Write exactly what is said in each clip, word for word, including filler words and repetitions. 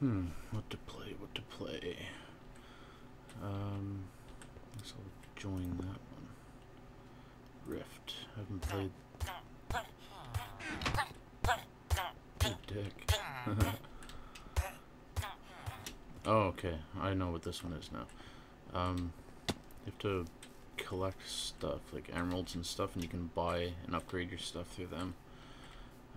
Hmm, what to play, what to play. Um, I guess I'll join that one. Rift. I haven't played... Good dick. Oh, okay. I know what this one is now. Um, you have to collect stuff, like emeralds and stuff, and you can buy and upgrade your stuff through them.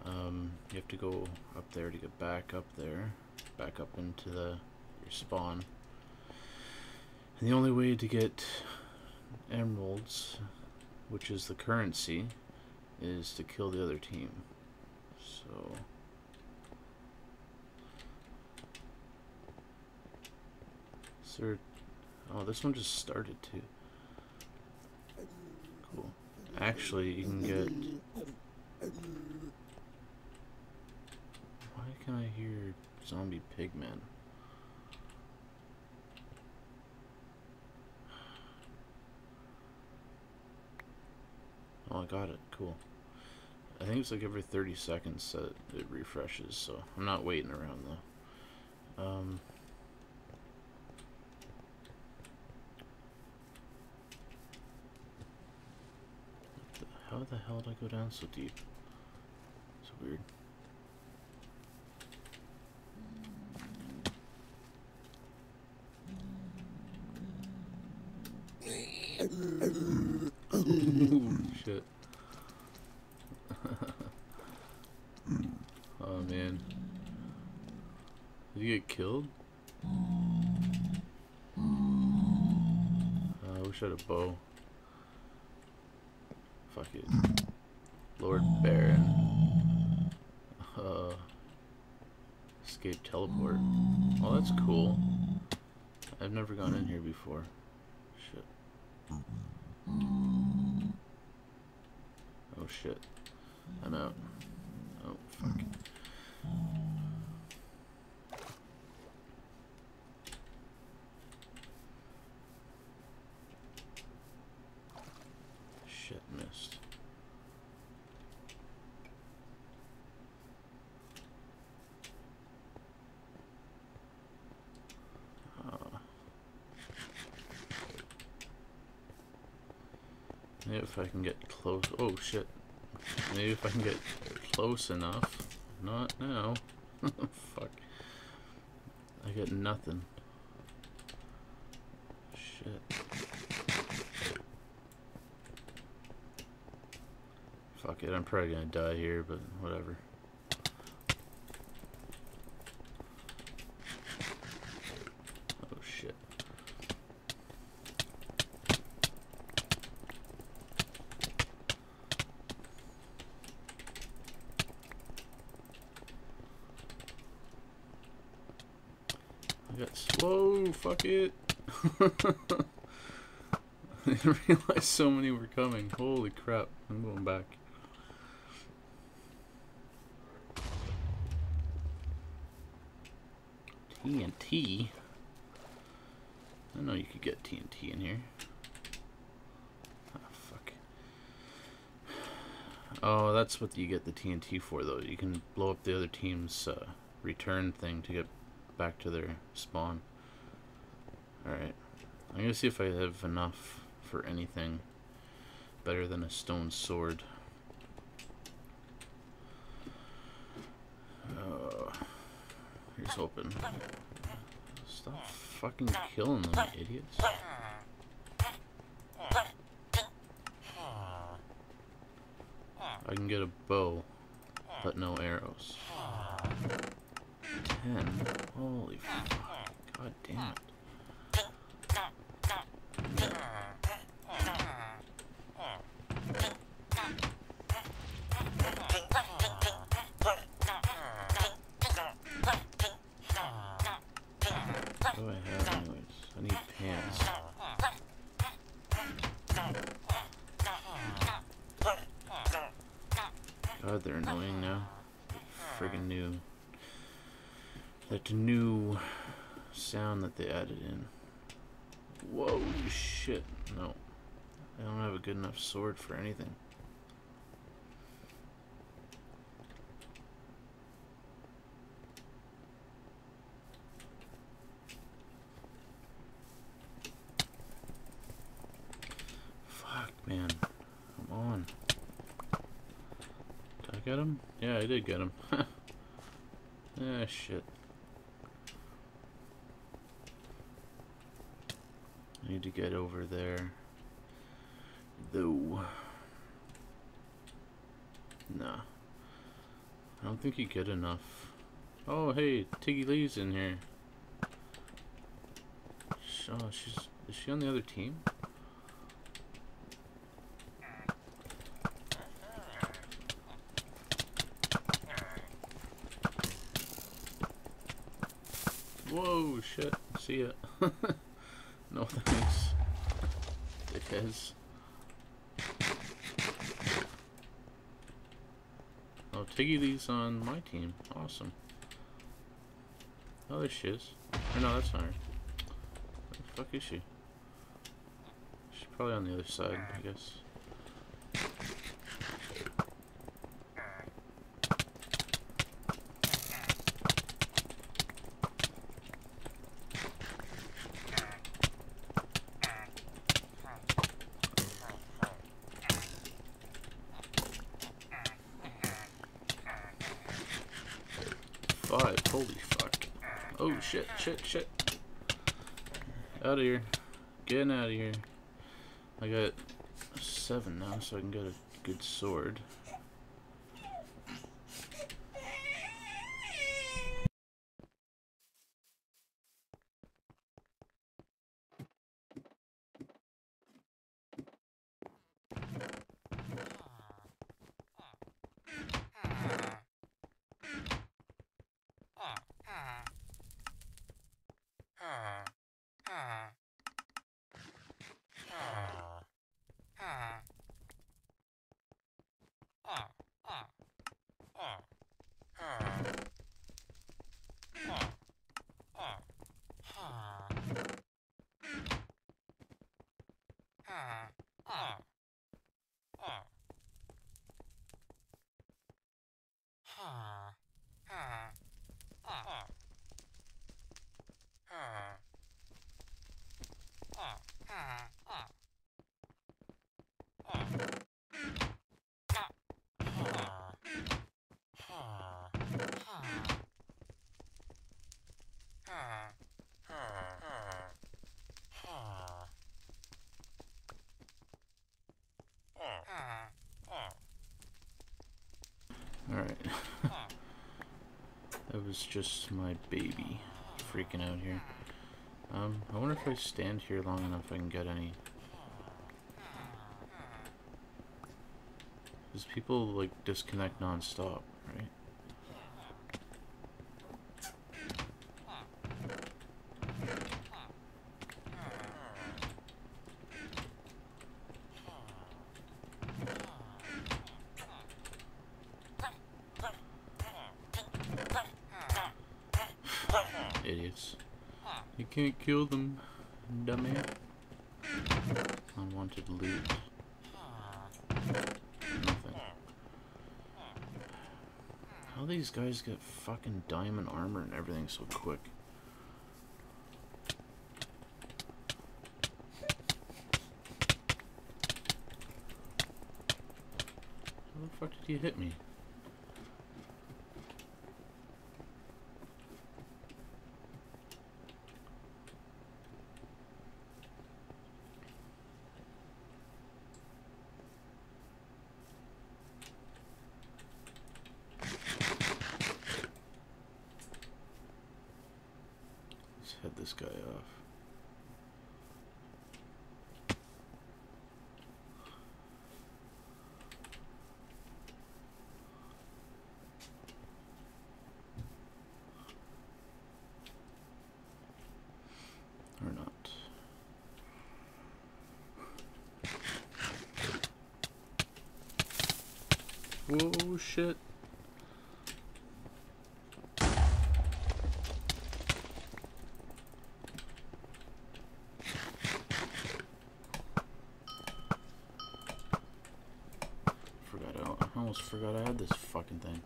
Um, you have to go up there to get back up there, back up into the your spawn. And the only way to get emeralds, which is the currency, is to kill the other team. So... Is there... Oh, this one just started too. Cool. Actually, you can get... Why can I hear Zombie Pigman? Oh, I got it. Cool. I think it's like every thirty seconds that it refreshes, so I'm not waiting around though. Um... How the hell did I go down so deep? It's weird. Shit. Oh man. Did you get killed? Uh, I wish I had a bow. Fuck it. Lord Baron. Uh, escape teleport. Oh, that's cool. I've never gone in here before. Shit. Oh shit. I'm out. Oh, fuck. Shit, missed. Uh, maybe if I can get close. Oh shit. Maybe if I can get close enough. Not now. Fuck. I get nothing. Shit. Fuck it, I'm probably gonna die here, but whatever. Oh shit. I got slow, fuck it. I didn't realize so many were coming. Holy crap, I'm going back. T N T? I know you could get T N T in here. Oh, fuck. Oh, that's what you get the T N T for, though. You can blow up the other team's uh, return thing to get back to their spawn. Alright. I'm gonna see if I have enough for anything better than a stone sword. Here's hoping. Stop fucking killing them, idiots. I can get a bow, but no arrows. Ten. Holy fuck. God damn it. God, they're annoying now. Friggin' new. That new sound that they added in. Whoa, shit. No. I don't have a good enough sword for anything. get him? Yeah, I did get him. Ah, shit. I need to get over there. Though. Nah. I don't think you get enough. Oh, hey, Tiggy Lee's in here. Oh, she's... Is she on the other team? Whoa, shit. See ya. No thanks. Dickheads. Oh, Tiggy Lee's on my team. Awesome. Oh, there she is. Or no, that's not her. Where the fuck is she? She's probably on the other side, I guess. Five, holy fuck. Oh shit, shit, shit. Out of here. Getting out of here. I got seven now, so I can get a good sword. That was just my baby freaking out here. Um, I wonder if I stand here long enough I can get any. Because people, like, disconnect non-stop, right? Idiots. You can't kill them, dummy. Unwanted loot. Nothing. How these guys get fucking diamond armor and everything so quick? How the fuck did you hit me? Head this guy off. Or not. Whoa, shit. I almost forgot I had this fucking thing.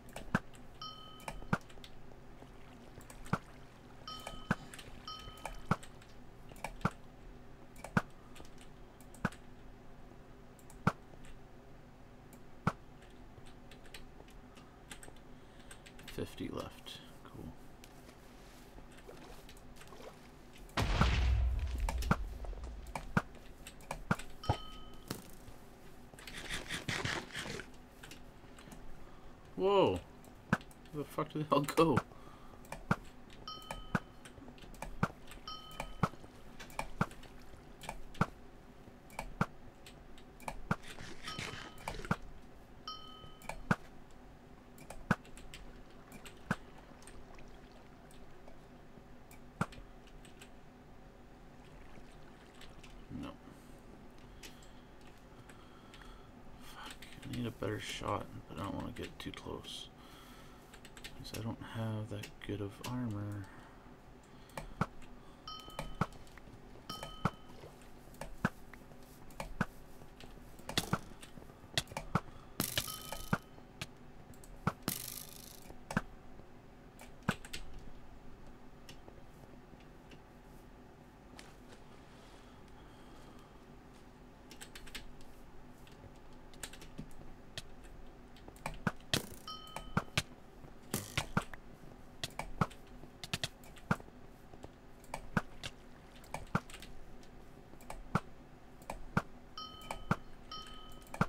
fifty left. Cool. Whoa! Where the fuck did they all go? Shot, but I don't want to get too close because I don't have that good of armor.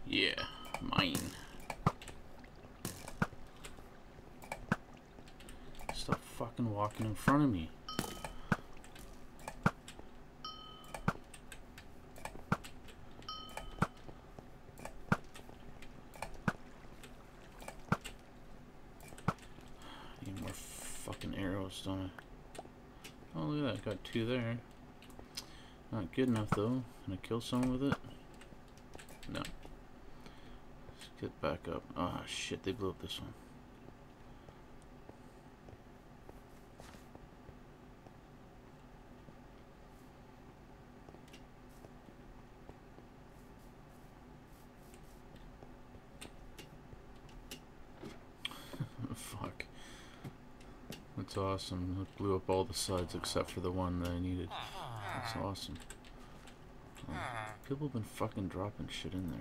Yeah, mine. Stop fucking walking in front of me. Need more fucking arrows, don't I? Oh, look at that. Got two there. Not good enough, though. Can I kill someone with it? No. Get back up. Ah, oh, shit, they blew up this one. Fuck. That's awesome. It blew up all the sides except for the one that I needed. That's awesome. Oh, people have been fucking dropping shit in there.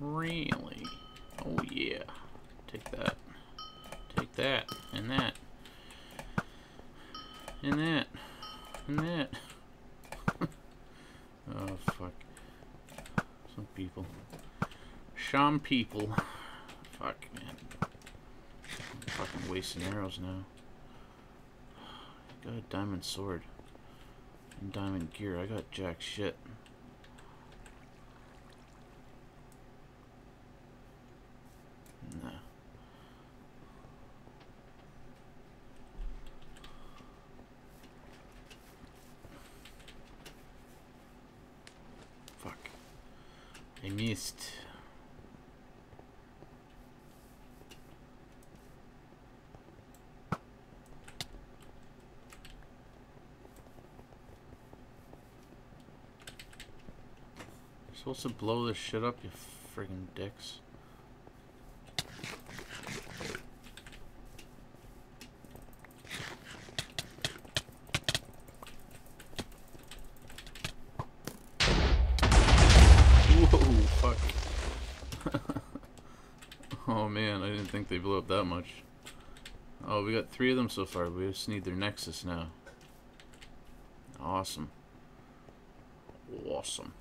Really? Oh yeah. Take that. Take that. And that. And that. And that. Oh fuck. Some people. Sham people. Fuck man. I'm fucking wasting arrows now. I got a diamond sword. And diamond gear. I got jack shit. I missed. You're supposed to blow this shit up, you friggin' dicks. Oh man, I didn't think they blew up that much. Oh, we got three of them so far. We just need their Nexus now. Awesome. Awesome.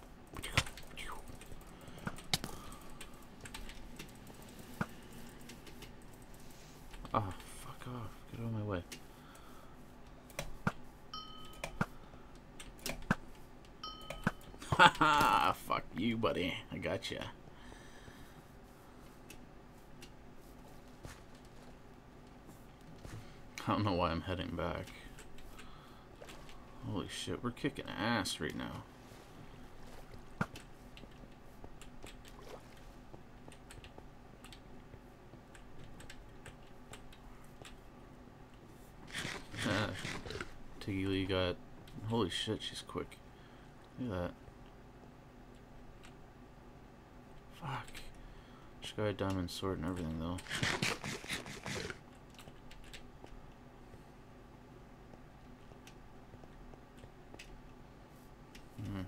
Ah, oh, fuck off. Get out of my way. Haha, fuck you, buddy. I gotcha. I don't know why I'm heading back. Holy shit, we're kicking ass right now. Tiggy Lee got... Holy shit, she's quick. Look at that. Fuck. She got a diamond sword and everything, though. Mm.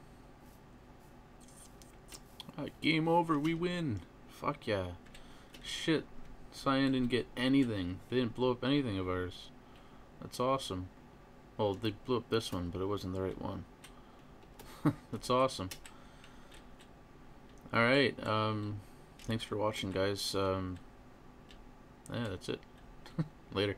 Alright, game over. We win. Fuck yeah. Shit. Cyan didn't get anything. They didn't blow up anything of ours. That's awesome. Well, they blew up this one, but it wasn't the right one. That's awesome. Alright, um, thanks for watching, guys. Um, yeah, that's it. Later.